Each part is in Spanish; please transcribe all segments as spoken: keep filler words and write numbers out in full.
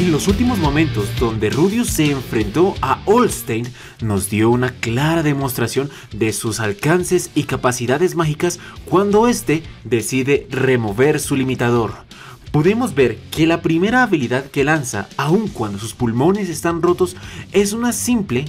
En los últimos momentos donde Rudeus se enfrentó a Olsen, nos dio una clara demostración de sus alcances y capacidades mágicas cuando este decide remover su limitador. Podemos ver que la primera habilidad que lanza, aun cuando sus pulmones están rotos, es una simple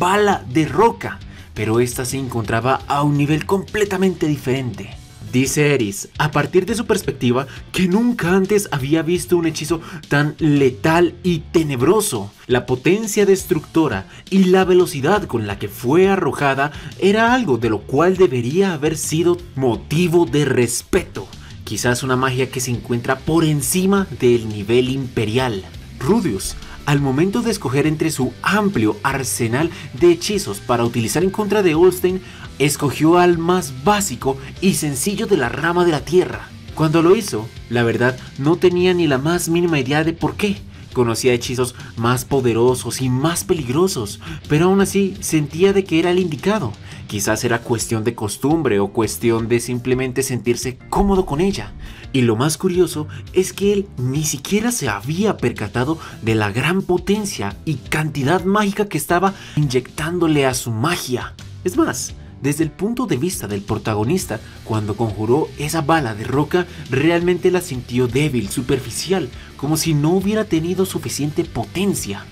bala de roca, pero esta se encontraba a un nivel completamente diferente. Dice Eris, a partir de su perspectiva, que nunca antes había visto un hechizo tan letal y tenebroso. La potencia destructora y la velocidad con la que fue arrojada era algo de lo cual debería haber sido motivo de respeto. Quizás una magia que se encuentra por encima del nivel imperial. Rudeus, al momento de escoger entre su amplio arsenal de hechizos para utilizar en contra de Olsen, escogió al más básico y sencillo de la rama de la tierra. Cuando lo hizo, la verdad no tenía ni la más mínima idea de por qué. Conocía hechizos más poderosos y más peligrosos, pero aún así sentía de que era el indicado. Quizás era cuestión de costumbre o cuestión de simplemente sentirse cómodo con ella. Y lo más curioso es que él ni siquiera se había percatado de la gran potencia y cantidad mágica que estaba inyectándole a su magia. Es más, desde el punto de vista del protagonista, cuando conjuró esa bala de roca, realmente la sintió débil, superficial, como si no hubiera tenido suficiente potencia.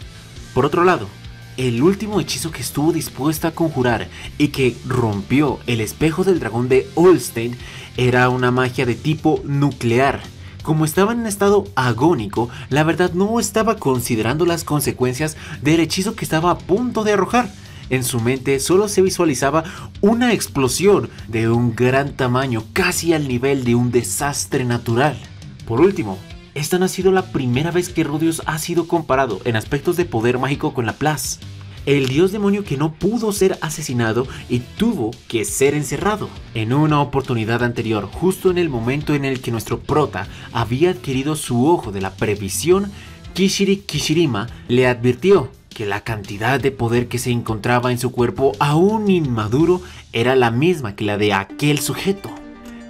Por otro lado, el último hechizo que estuvo dispuesta a conjurar y que rompió el espejo del dragón de Olsen era una magia de tipo nuclear. Como estaba en estado agónico, la verdad no estaba considerando las consecuencias del hechizo que estaba a punto de arrojar. En su mente solo se visualizaba una explosión de un gran tamaño, casi al nivel de un desastre natural. Por último, esta no ha sido la primera vez que Rudeus ha sido comparado en aspectos de poder mágico con Laplace, el dios demonio que no pudo ser asesinado y tuvo que ser encerrado. En una oportunidad anterior, justo en el momento en el que nuestro prota había adquirido su ojo de la previsión, Kishiri Kishirima le advirtió que la cantidad de poder que se encontraba en su cuerpo aún inmaduro era la misma que la de aquel sujeto,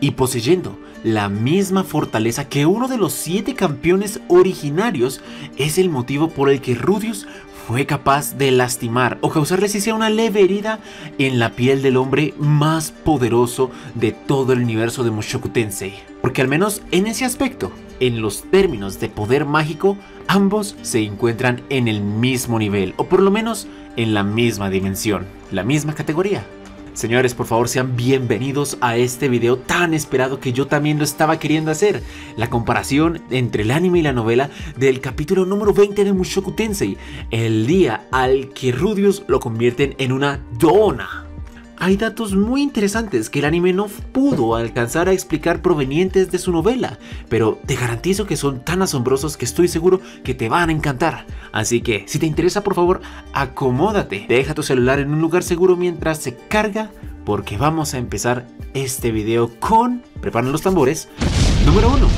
y poseyendo la misma fortaleza que uno de los siete campeones originarios, es el motivo por el que Rudeus fue capaz de lastimar o causarle si sea una leve herida en la piel del hombre más poderoso de todo el universo de Mushoku Tensei, porque al menos en ese aspecto, en los términos de poder mágico, ambos se encuentran en el mismo nivel, o por lo menos en la misma dimensión, la misma categoría. Señores, por favor sean bienvenidos a este video tan esperado que yo también lo estaba queriendo hacer. La comparación entre el anime y la novela del capítulo número veinte de Mushoku Tensei, el día al que Rudeus lo convierten en una dona. Hay datos muy interesantes que el anime no pudo alcanzar a explicar provenientes de su novela, pero te garantizo que son tan asombrosos que estoy seguro que te van a encantar. Así que, si te interesa, por favor, acomódate, deja tu celular en un lugar seguro mientras se carga, porque vamos a empezar este video con, preparen los tambores, número uno.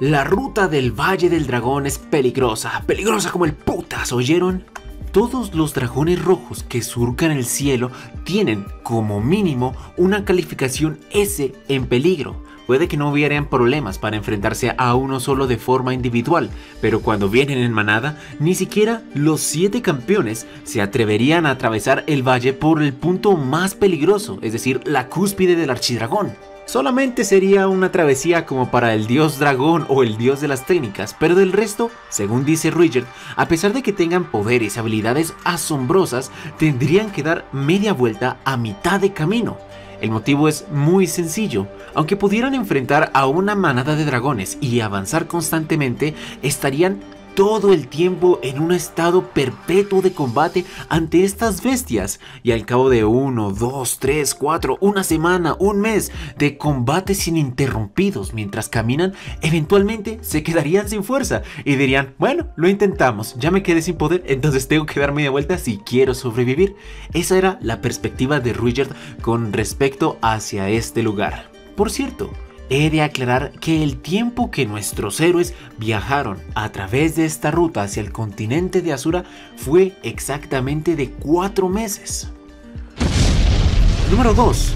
La ruta del Valle del Dragón es peligrosa, peligrosa como el putas, ¿oyeron? Todos los dragones rojos que surcan el cielo tienen como mínimo una calificación ese en peligro. Puede que no hubieran problemas para enfrentarse a uno solo de forma individual, pero cuando vienen en manada, ni siquiera los siete campeones se atreverían a atravesar el valle por el punto más peligroso, es decir, la cúspide del archidragón. Solamente sería una travesía como para el dios dragón o el dios de las técnicas, pero del resto, según dice Ruijerd, a pesar de que tengan poderes y habilidades asombrosas, tendrían que dar media vuelta a mitad de camino. El motivo es muy sencillo, aunque pudieran enfrentar a una manada de dragones y avanzar constantemente, estarían todo el tiempo en un estado perpetuo de combate ante estas bestias, y al cabo de uno, dos, tres, cuatro, una semana, un mes de combates ininterrumpidos mientras caminan, eventualmente se quedarían sin fuerza y dirían, bueno, lo intentamos, ya me quedé sin poder, entonces tengo que darme de vuelta si quiero sobrevivir. Esa era la perspectiva de Ruijerd con respecto hacia este lugar. Por cierto, he de aclarar que el tiempo que nuestros héroes viajaron a través de esta ruta hacia el continente de Asura fue exactamente de cuatro meses. Número dos.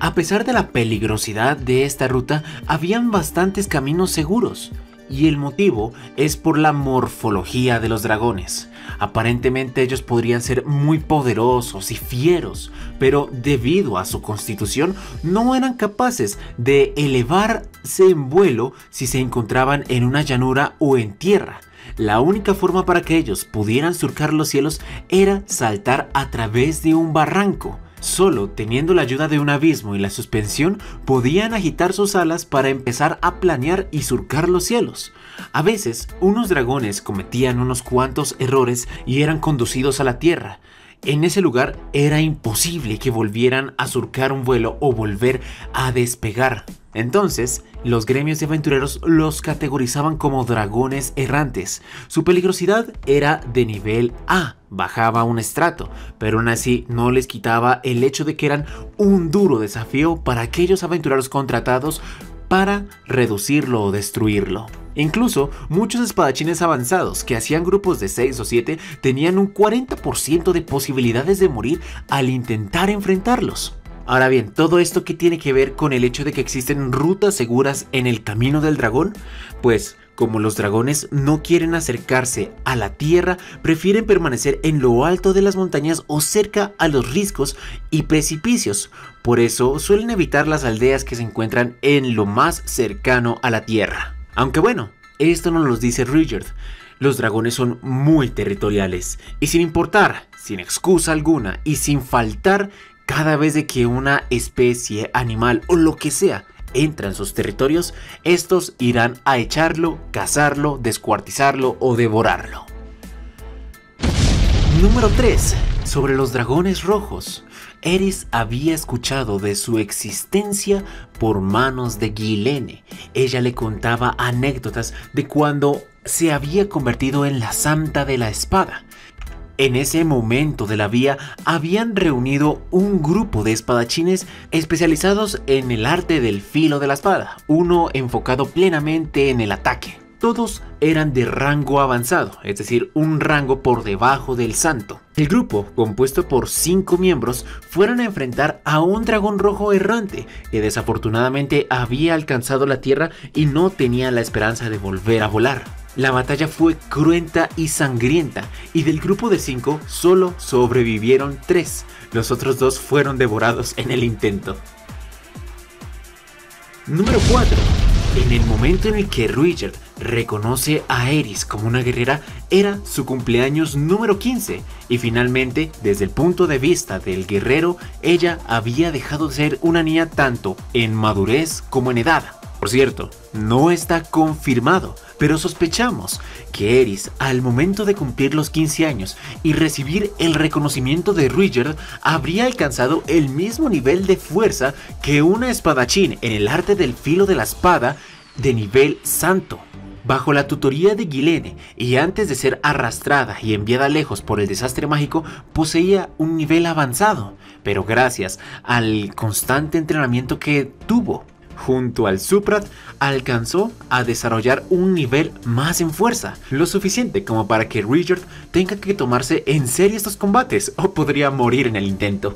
A pesar de la peligrosidad de esta ruta, habían bastantes caminos seguros. y el motivo es por la morfología de los dragones. Aparentemente ellos podrían ser muy poderosos y fieros, pero debido a su constitución no eran capaces de elevarse en vuelo si se encontraban en una llanura o en tierra. La única forma para que ellos pudieran surcar los cielos era saltar a través de un barranco. Solo teniendo la ayuda de un abismo y la suspensión podían agitar sus alas para empezar a planear y surcar los cielos. A veces, unos dragones cometían unos cuantos errores y eran conducidos a la tierra. En ese lugar era imposible que volvieran a surcar un vuelo o volver a despegar. Entonces, los gremios de aventureros los categorizaban como dragones errantes. Su peligrosidad era de nivel A, bajaba un estrato, pero aún así no les quitaba el hecho de que eran un duro desafío para aquellos aventureros contratados para reducirlo o destruirlo. Incluso, muchos espadachines avanzados que hacían grupos de seis o siete tenían un cuarenta por ciento de posibilidades de morir al intentar enfrentarlos. Ahora bien, ¿todo esto qué tiene que ver con el hecho de que existen rutas seguras en el camino del dragón? Pues, como los dragones no quieren acercarse a la tierra, prefieren permanecer en lo alto de las montañas o cerca a los riscos y precipicios. Por eso, suelen evitar las aldeas que se encuentran en lo más cercano a la tierra. Aunque bueno, esto no lo dice Ruijerd. Los dragones son muy territoriales y sin importar, sin excusa alguna y sin faltar, cada vez de que una especie, animal o lo que sea entra en sus territorios, estos irán a echarlo, cazarlo, descuartizarlo o devorarlo. Número tres. Sobre los dragones rojos. Eris había escuchado de su existencia por manos de Ghislaine. Ella le contaba anécdotas de cuando se había convertido en la Santa de la Espada. En ese momento de la vía habían reunido un grupo de espadachines especializados en el arte del filo de la espada, uno enfocado plenamente en el ataque. Todos eran de rango avanzado, es decir, un rango por debajo del santo. El grupo, compuesto por cinco miembros, fueron a enfrentar a un dragón rojo errante que desafortunadamente había alcanzado la tierra y no tenía la esperanza de volver a volar. La batalla fue cruenta y sangrienta y del grupo de cinco solo sobrevivieron tres. Los otros dos fueron devorados en el intento. Número cuatro. En el momento en el que Ruijerd reconoce a Eris como una guerrera, era su cumpleaños número quince y finalmente, desde el punto de vista del guerrero, ella había dejado de ser una niña tanto en madurez como en edad. Por cierto, no está confirmado, pero sospechamos que Eris, al momento de cumplir los quince años y recibir el reconocimiento de Ruijerd, habría alcanzado el mismo nivel de fuerza que una espadachín en el arte del filo de la espada de nivel santo. Bajo la tutoría de Ghislaine y antes de ser arrastrada y enviada lejos por el desastre mágico, poseía un nivel avanzado, pero gracias al constante entrenamiento que tuvo junto al Suprat, alcanzó a desarrollar un nivel más en fuerza, lo suficiente como para que Ruijerd tenga que tomarse en serio estos combates o podría morir en el intento.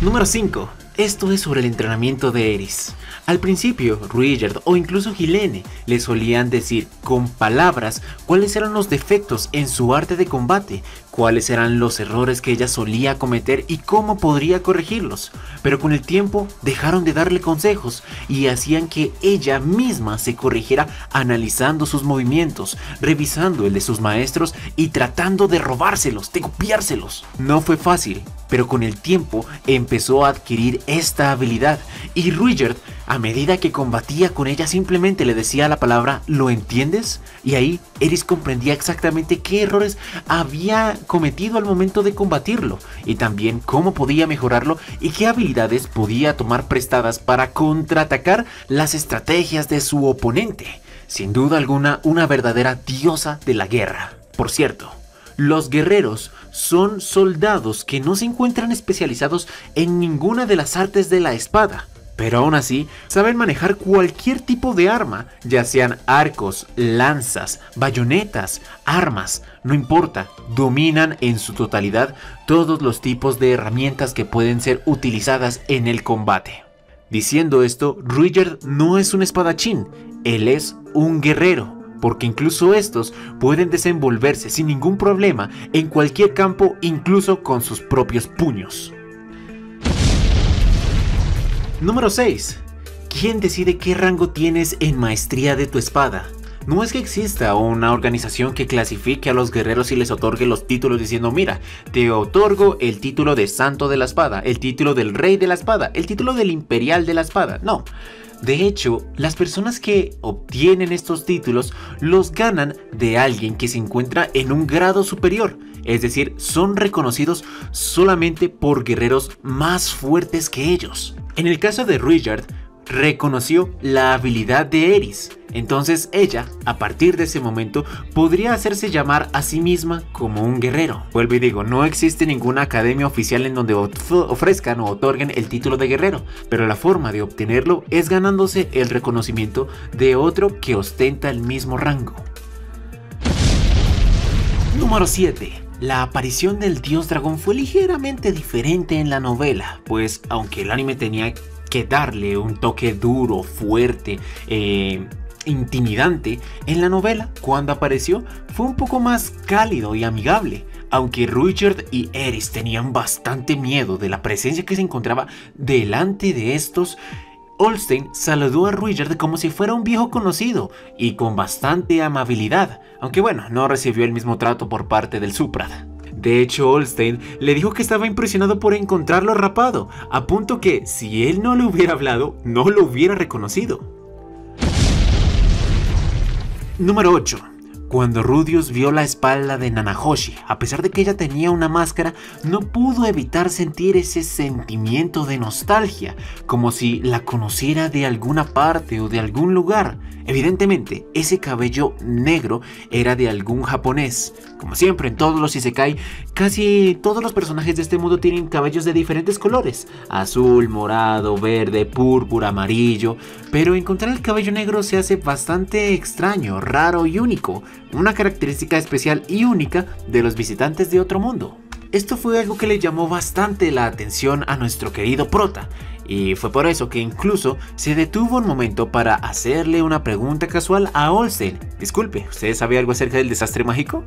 Número cinco. Esto es sobre el entrenamiento de Eris. Al principio, Ruijerd o incluso Ghislaine le solían decir con palabras cuáles eran los defectos en su arte de combate, cuáles eran los errores que ella solía cometer y cómo podría corregirlos. Pero con el tiempo dejaron de darle consejos y hacían que ella misma se corrigiera analizando sus movimientos, revisando el de sus maestros y tratando de robárselos, de copiárselos. No fue fácil, pero con el tiempo empezó a adquirir esta habilidad y Ruijerd, a medida que combatía con ella, simplemente le decía la palabra ¿lo entiendes? Y ahí Eris comprendía exactamente qué errores había cometido al momento de combatirlo y también cómo podía mejorarlo y qué habilidades podía tomar prestadas para contraatacar las estrategias de su oponente. Sin duda alguna, una verdadera diosa de la guerra. Por cierto, los guerreros son soldados que no se encuentran especializados en ninguna de las artes de la espada, pero aún así saben manejar cualquier tipo de arma, ya sean arcos, lanzas, bayonetas, armas, no importa, dominan en su totalidad todos los tipos de herramientas que pueden ser utilizadas en el combate. Diciendo esto, Ruijerd no es un espadachín, él es un guerrero, porque incluso estos pueden desenvolverse sin ningún problema en cualquier campo, incluso con sus propios puños. Número seis. ¿Quién decide qué rango tienes en maestría de tu espada? No es que exista una organización que clasifique a los guerreros y les otorgue los títulos diciendo: mira, te otorgo el título de santo de la espada, el título del rey de la espada, el título del imperial de la espada. No. De hecho, las personas que obtienen estos títulos los ganan de alguien que se encuentra en un grado superior, es decir, son reconocidos solamente por guerreros más fuertes que ellos. En el caso de Ruijerd, reconoció la habilidad de Eris, entonces ella, a partir de ese momento, podría hacerse llamar a sí misma como un guerrero. Vuelvo y digo, no existe ninguna academia oficial en donde ofrezcan o otorguen el título de guerrero, pero la forma de obtenerlo es ganándose el reconocimiento de otro que ostenta el mismo rango. Número siete. La aparición del dios dragón fue ligeramente diferente en la novela, pues aunque el anime tenía que darle un toque duro, fuerte, eh, intimidante, en la novela, cuando apareció, fue un poco más cálido y amigable. Aunque Ruijerd y Eris tenían bastante miedo de la presencia que se encontraba delante de estos, Olsen saludó a Ruijerd como si fuera un viejo conocido y con bastante amabilidad, aunque bueno, no recibió el mismo trato por parte del Suprad. De hecho, Olsen le dijo que estaba impresionado por encontrarlo rapado, a punto que, si él no le hubiera hablado, no lo hubiera reconocido. Número ocho. Cuando Rudeus vio la espalda de Nanahoshi, a pesar de que ella tenía una máscara, no pudo evitar sentir ese sentimiento de nostalgia, como si la conociera de alguna parte o de algún lugar. Evidentemente, ese cabello negro era de algún japonés. Como siempre en todos los isekai, casi todos los personajes de este mundo tienen cabellos de diferentes colores: azul, morado, verde, púrpura, amarillo. Pero encontrar el cabello negro se hace bastante extraño, raro y único, una característica especial y única de los visitantes de otro mundo. Esto fue algo que le llamó bastante la atención a nuestro querido prota, y fue por eso que incluso se detuvo un momento para hacerle una pregunta casual a Olsen. Disculpe, ¿usted sabe algo acerca del desastre mágico?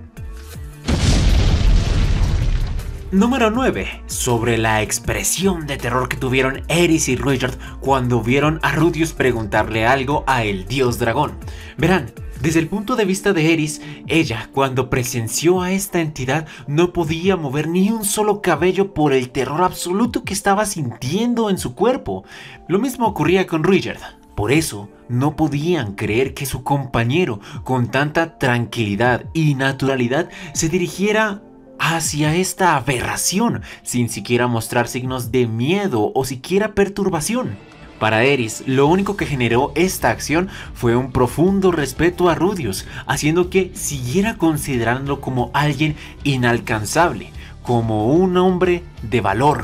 Número nueve. Sobre la expresión de terror que tuvieron Eris y Ruijerd cuando vieron a Rudeus preguntarle algo a el dios dragón. Verán, desde el punto de vista de Eris, ella cuando presenció a esta entidad no podía mover ni un solo cabello por el terror absoluto que estaba sintiendo en su cuerpo. Lo mismo ocurría con Ruijerd. Por eso no podían creer que su compañero con tanta tranquilidad y naturalidad se dirigiera hacia esta aberración sin siquiera mostrar signos de miedo o siquiera perturbación. Para Eris, lo único que generó esta acción fue un profundo respeto a Rudeus, haciendo que siguiera considerándolo como alguien inalcanzable, como un hombre de valor.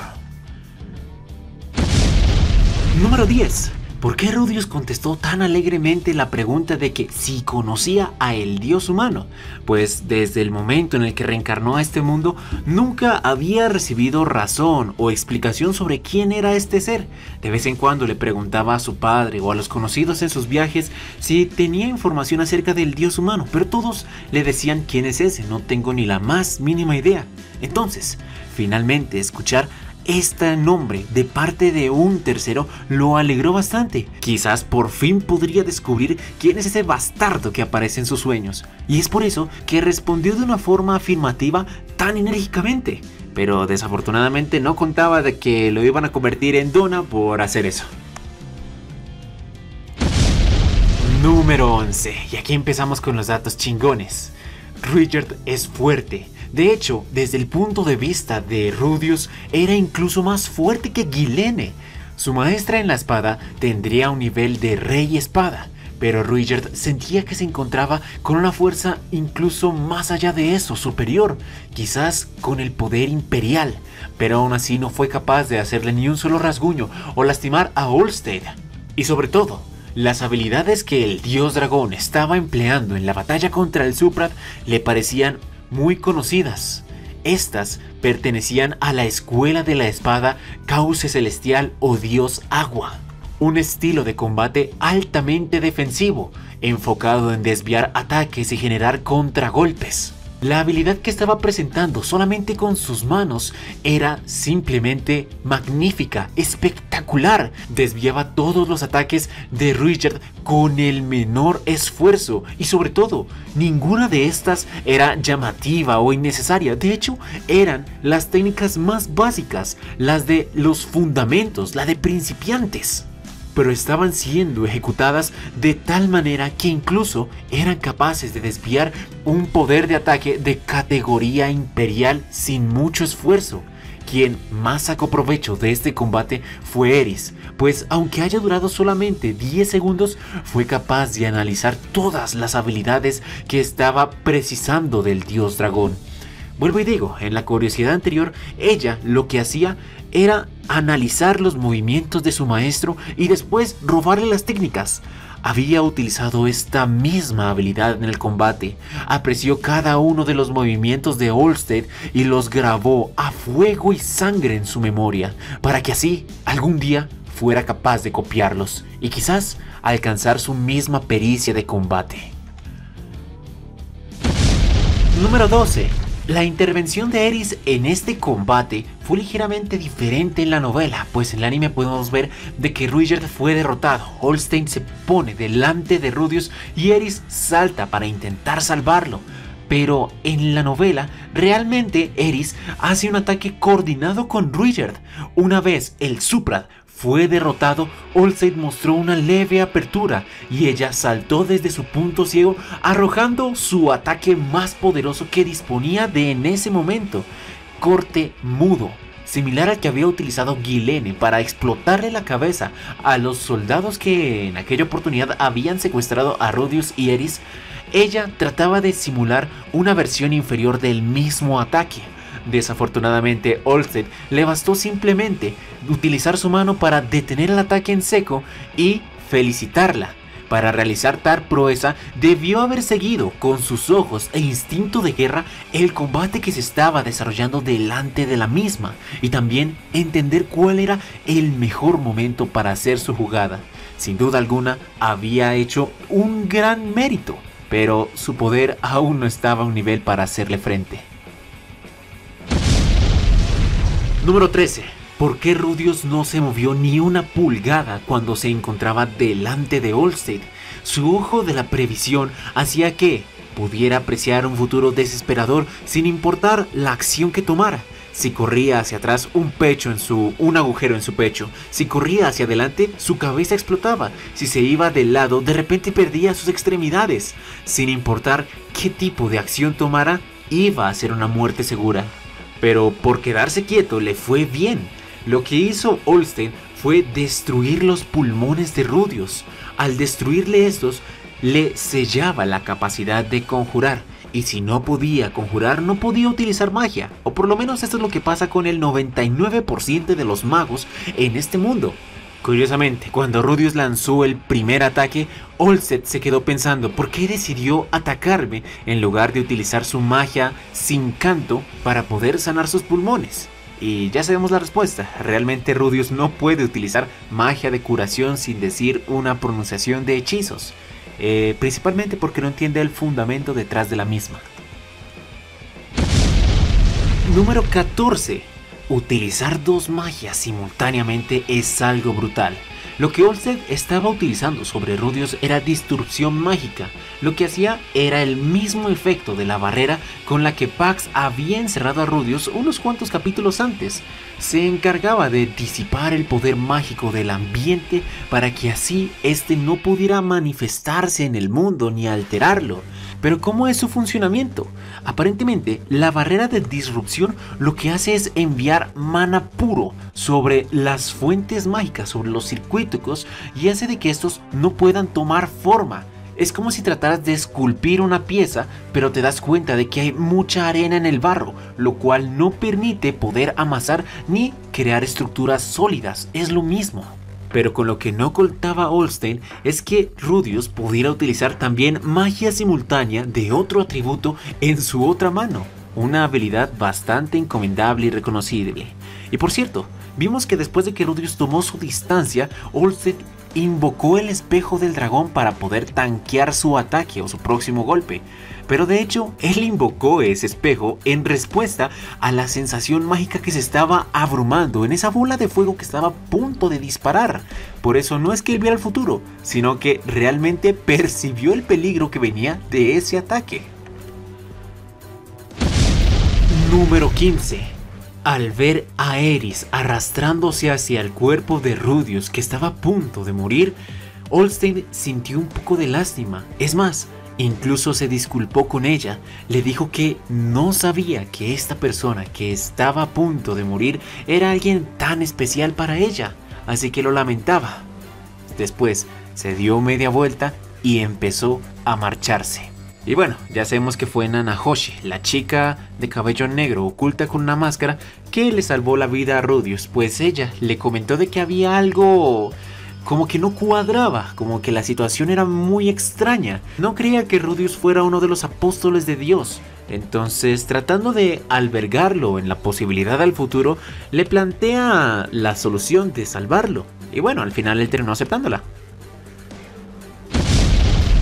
Número diez. ¿Por qué Rudeus contestó tan alegremente la pregunta de que si conocía a el dios humano? Pues desde el momento en el que reencarnó a este mundo, nunca había recibido razón o explicación sobre quién era este ser. De vez en cuando le preguntaba a su padre o a los conocidos en sus viajes si tenía información acerca del dios humano, pero todos le decían: ¿quién es ese? No tengo ni la más mínima idea. Entonces, finalmente escuchar este nombre de parte de un tercero lo alegró bastante. Quizás por fin podría descubrir quién es ese bastardo que aparece en sus sueños. Y es por eso que respondió de una forma afirmativa tan enérgicamente. Pero desafortunadamente no contaba de que lo iban a convertir en Dona por hacer eso. Número once. Y aquí empezamos con los datos chingones. Ruijerd es fuerte. De hecho, desde el punto de vista de Rudeus, era incluso más fuerte que Ghislaine. Su maestra en la espada tendría un nivel de rey espada, pero Ruijerd sentía que se encontraba con una fuerza incluso más allá de eso, superior, quizás con el poder imperial, pero aún así no fue capaz de hacerle ni un solo rasguño o lastimar a Orsted. Y sobre todo, las habilidades que el dios dragón estaba empleando en la batalla contra el Suprad le parecían muy conocidas. Estas pertenecían a la escuela de la espada Cauce Celestial o Dios Agua. un estilo de combate altamente defensivo, enfocado en desviar ataques y generar contragolpes. La habilidad que estaba presentando solamente con sus manos era simplemente magnífica, espectacular. Desviaba todos los ataques de Ruijerd con el menor esfuerzo y sobre todo, ninguna de estas era llamativa o innecesaria. De hecho, eran las técnicas más básicas, las de los fundamentos, la de principiantes. Pero estaban siendo ejecutadas de tal manera que incluso eran capaces de desviar un poder de ataque de categoría imperial sin mucho esfuerzo. Quien más sacó provecho de este combate fue Eris, pues aunque haya durado solamente diez segundos, fue capaz de analizar todas las habilidades que estaba precisando del dios dragón. Vuelvo y digo, en la curiosidad anterior, ella lo que hacía era analizar los movimientos de su maestro y después robarle las técnicas. Había utilizado esta misma habilidad en el combate, apreció cada uno de los movimientos de Orsted y los grabó a fuego y sangre en su memoria, para que así algún día fuera capaz de copiarlos y quizás alcanzar su misma pericia de combate. Número doce. La intervención de Eris en este combate fue ligeramente diferente en la novela, pues en el anime podemos ver de que Ruijerd fue derrotado, Olsen se pone delante de Rudeus y Eris salta para intentar salvarlo. Pero en la novela, realmente Eris hace un ataque coordinado con Ruijerd. Una vez el Suprad fue derrotado, Olsen mostró una leve apertura y ella saltó desde su punto ciego arrojando su ataque más poderoso que disponía de en ese momento, corte mudo, similar al que había utilizado Ghislaine para explotarle la cabeza a los soldados que en aquella oportunidad habían secuestrado a Rudeus y Eris. Ella trataba de simular una versión inferior del mismo ataque. Desafortunadamente, Olsen le bastó simplemente utilizar su mano para detener el ataque en seco y felicitarla. Para realizar tal proeza, debió haber seguido con sus ojos e instinto de guerra el combate que se estaba desarrollando delante de la misma y también entender cuál era el mejor momento para hacer su jugada. Sin duda alguna, había hecho un gran mérito, pero su poder aún no estaba a un nivel para hacerle frente. Número trece. ¿Por qué Rudeus no se movió ni una pulgada cuando se encontraba delante de Orsted? Su ojo de la previsión hacía que pudiera apreciar un futuro desesperador sin importar la acción que tomara. Si corría hacia atrás, un pecho en su, un agujero en su pecho. Si corría hacia adelante, su cabeza explotaba. Si se iba de lado, de repente perdía sus extremidades. Sin importar qué tipo de acción tomara, iba a ser una muerte segura. Pero por quedarse quieto le fue bien. Lo que hizo Olsen fue destruir los pulmones de Rudeus. Al destruirle estos, le sellaba la capacidad de conjurar. Y si no podía conjurar, no podía utilizar magia, o por lo menos esto es lo que pasa con el noventa y nueve por ciento de los magos en este mundo. Curiosamente, cuando Rudeus lanzó el primer ataque, Olsen se quedó pensando por qué decidió atacarme en lugar de utilizar su magia sin canto para poder sanar sus pulmones. Y ya sabemos la respuesta, realmente Rudeus no puede utilizar magia de curación sin decir una pronunciación de hechizos. Eh, principalmente porque no entiende el fundamento detrás de la misma. Número catorce. Utilizar dos magias simultáneamente es algo brutal. Lo que Olsen estaba utilizando sobre Rudeus era distorsión mágica. Lo que hacía era el mismo efecto de la barrera con la que Pax había encerrado a Rudeus unos cuantos capítulos antes. Se encargaba de disipar el poder mágico del ambiente para que así este no pudiera manifestarse en el mundo ni alterarlo. Pero ¿cómo es su funcionamiento? Aparentemente, la barrera de disrupción lo que hace es enviar mana puro sobre las fuentes mágicas, sobre los circuitos, y hace de que estos no puedan tomar forma. Es como si trataras de esculpir una pieza, pero te das cuenta de que hay mucha arena en el barro, lo cual no permite poder amasar ni crear estructuras sólidas. Es lo mismo. Pero con lo que no contaba Olsen es que Rudeus pudiera utilizar también magia simultánea de otro atributo en su otra mano, una habilidad bastante encomendable y reconocible. Y por cierto, vimos que después de que Rudeus tomó su distancia, Olsen invocó el espejo del dragón para poder tanquear su ataque o su próximo golpe, pero de hecho él invocó ese espejo en respuesta a la sensación mágica que se estaba abrumando en esa bola de fuego que estaba a punto de disparar. Por eso no es que él viera el futuro, sino que realmente percibió el peligro que venía de ese ataque. Número quince. Al ver a Eris arrastrándose hacia el cuerpo de Rudeus que estaba a punto de morir, Olsen sintió un poco de lástima. Es más, incluso se disculpó con ella, le dijo que no sabía que esta persona que estaba a punto de morir era alguien tan especial para ella, así que lo lamentaba. Después se dio media vuelta y empezó a marcharse. Y bueno, ya sabemos que fue Nanahoshi, la chica de cabello negro oculta con una máscara, que le salvó la vida a Rudeus, pues ella le comentó de que había algo como que no cuadraba, como que la situación era muy extraña. No creía que Rudeus fuera uno de los apóstoles de Dios. Entonces, tratando de albergarlo en la posibilidad al futuro, le plantea la solución de salvarlo. Y bueno, al final él terminó aceptándola.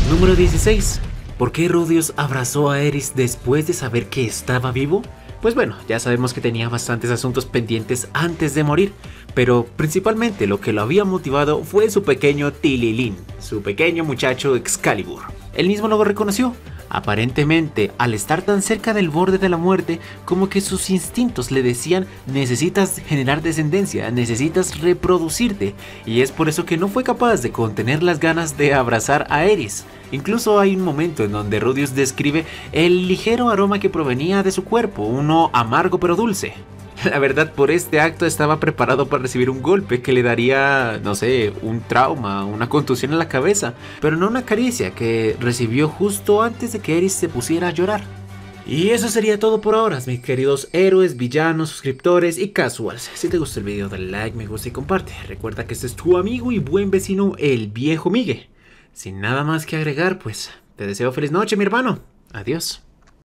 Número dieciséis. ¿Por qué Rudeus abrazó a Eris después de saber que estaba vivo? Pues bueno, ya sabemos que tenía bastantes asuntos pendientes antes de morir, pero principalmente lo que lo había motivado fue su pequeño Tililin, su pequeño muchacho Excalibur. Él mismo lo reconoció. Aparentemente, al estar tan cerca del borde de la muerte, como que sus instintos le decían: necesitas generar descendencia, necesitas reproducirte, y es por eso que no fue capaz de contener las ganas de abrazar a Eris. Incluso hay un momento en donde Rudeus describe el ligero aroma que provenía de su cuerpo, uno amargo pero dulce. La verdad, por este acto estaba preparado para recibir un golpe que le daría, no sé, un trauma, una contusión en la cabeza, pero no una caricia que recibió justo antes de que Eris se pusiera a llorar. Y eso sería todo por ahora, mis queridos héroes, villanos, suscriptores y casuals. Si te gustó el video, dale like, me gusta y comparte. Recuerda que este es tu amigo y buen vecino, el viejo Migue. Sin nada más que agregar, pues, te deseo feliz noche, mi hermano. Adiós.